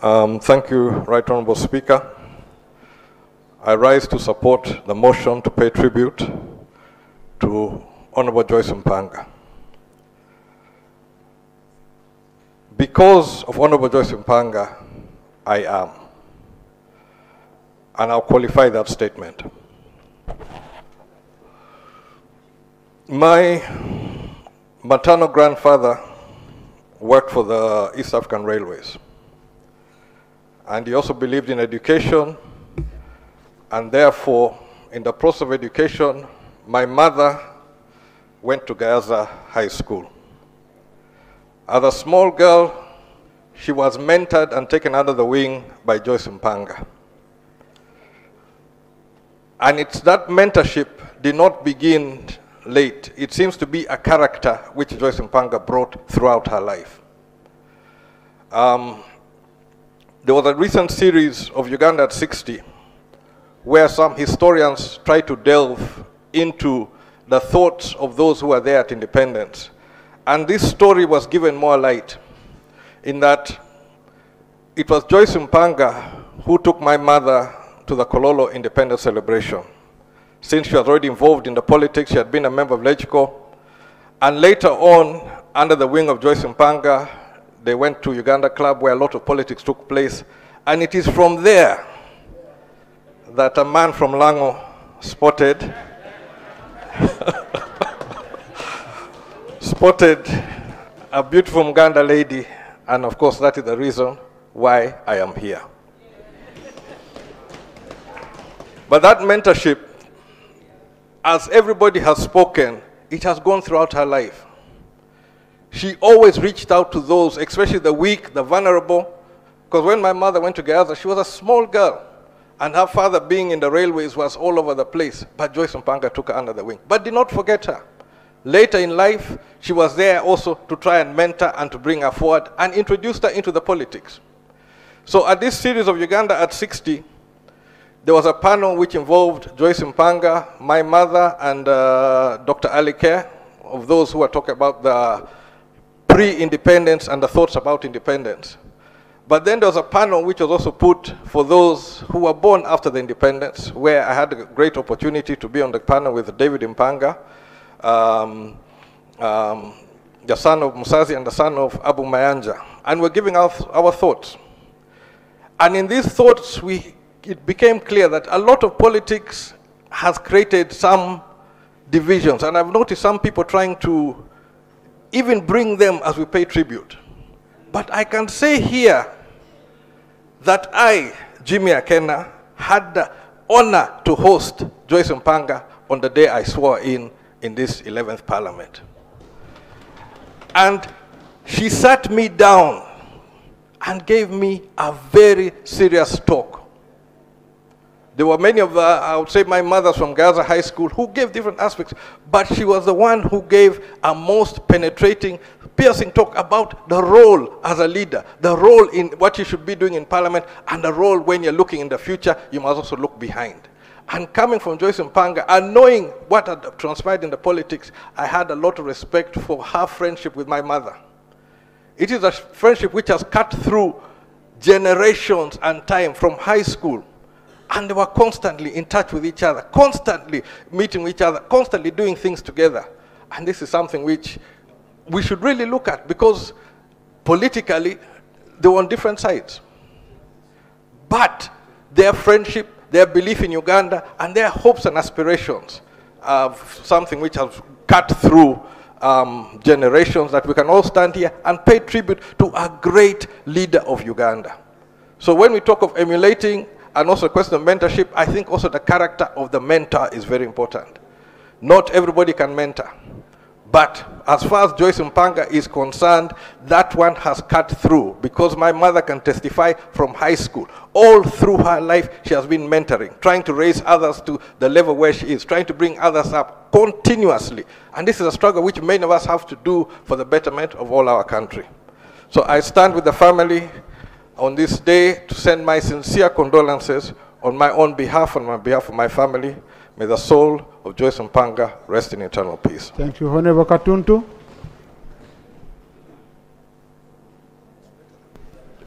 Thank you, Right Honourable Speaker. I rise to support the motion to pay tribute to Honourable Joyce Mpanga. Because of Honourable Joyce Mpanga, I am. And I'll qualify that statement. My maternal grandfather worked for the East African Railways. And he also believed in education, and therefore, in the process of education, my mother went to Gayaza High School. As a small girl, she was mentored and taken under the wing by Joyce Mpanga. And it's that mentorship did not begin late. It seems to be a character which Joyce Mpanga brought throughout her life. There was a recent series of Uganda at 60 where some historians try to delve into the thoughts of those who were there at independence. And this story was given more light in that it was Joyce Mpanga who took my mother to the Kololo independence celebration. Since she was already involved in the politics, she had been a member of LegCo. And later on, under the wing of Joyce Mpanga, they went to Uganda Club where a lot of politics took place. And it is from there that a man from Lango spotted a beautiful Muganda lady. And of course, that is the reason why I am here. But that mentorship, as everybody has spoken, it has gone throughout her life. She always reached out to those, especially the weak, the vulnerable, because when my mother went to Gayaza, she was a small girl, and her father being in the railways was all over the place, but Joyce Mpanga took her under the wing, but did not forget her. Later in life, she was there also to try and mentor and to bring her forward and introduced her into the politics. So at this series of Uganda at 60, there was a panel which involved Joyce Mpanga, my mother, and Dr. Ali Kerr, of those who are talking about the pre-independence and the thoughts about independence. But then there was a panel which was also put for those who were born after the independence, where I had a great opportunity to be on the panel with David Mpanga, the son of Musazi and the son of Abu Mayanja. And we're giving our thoughts. And in these thoughts, it became clear that a lot of politics has created some divisions. And I've noticed some people trying to even bring them as we pay tribute. But I can say here that I, Jimmy Akena, had the honor to host Joyce Mpanga on the day I swore in this 11th Parliament. And she sat me down and gave me a very serious talk. There were many of the, I would say, my mothers from Gayaza High School who gave different aspects, but she was the one who gave a most penetrating, piercing talk about the role as a leader, the role in what you should be doing in Parliament, and the role when you're looking in the future, you must also look behind. And coming from Joyce Mpanga and knowing what had transpired in the politics, I had a lot of respect for her friendship with my mother. It is a friendship which has cut through generations and time from high school. And they were constantly in touch with each other, constantly meeting with each other, constantly doing things together. And this is something which we should really look at because politically, they were on different sides. But their friendship, their belief in Uganda, and their hopes and aspirations of something which has cut through generations that we can all stand here and pay tribute to a great leader of Uganda. So when we talk of emulating, and also the question of mentorship, I think also the character of the mentor is very important. Not everybody can mentor. But as far as Joyce Mpanga is concerned, that one has cut through because my mother can testify from high school. All through her life, she has been mentoring, trying to raise others to the level where she is, trying to bring others up continuously. And this is a struggle which many of us have to do for the betterment of all our country. So I stand with the family on this day to send my sincere condolences on my own behalf and on behalf of my family. May the soul of Joyce Mpanga rest in eternal peace. Thank you, Honorable Wakatuntu.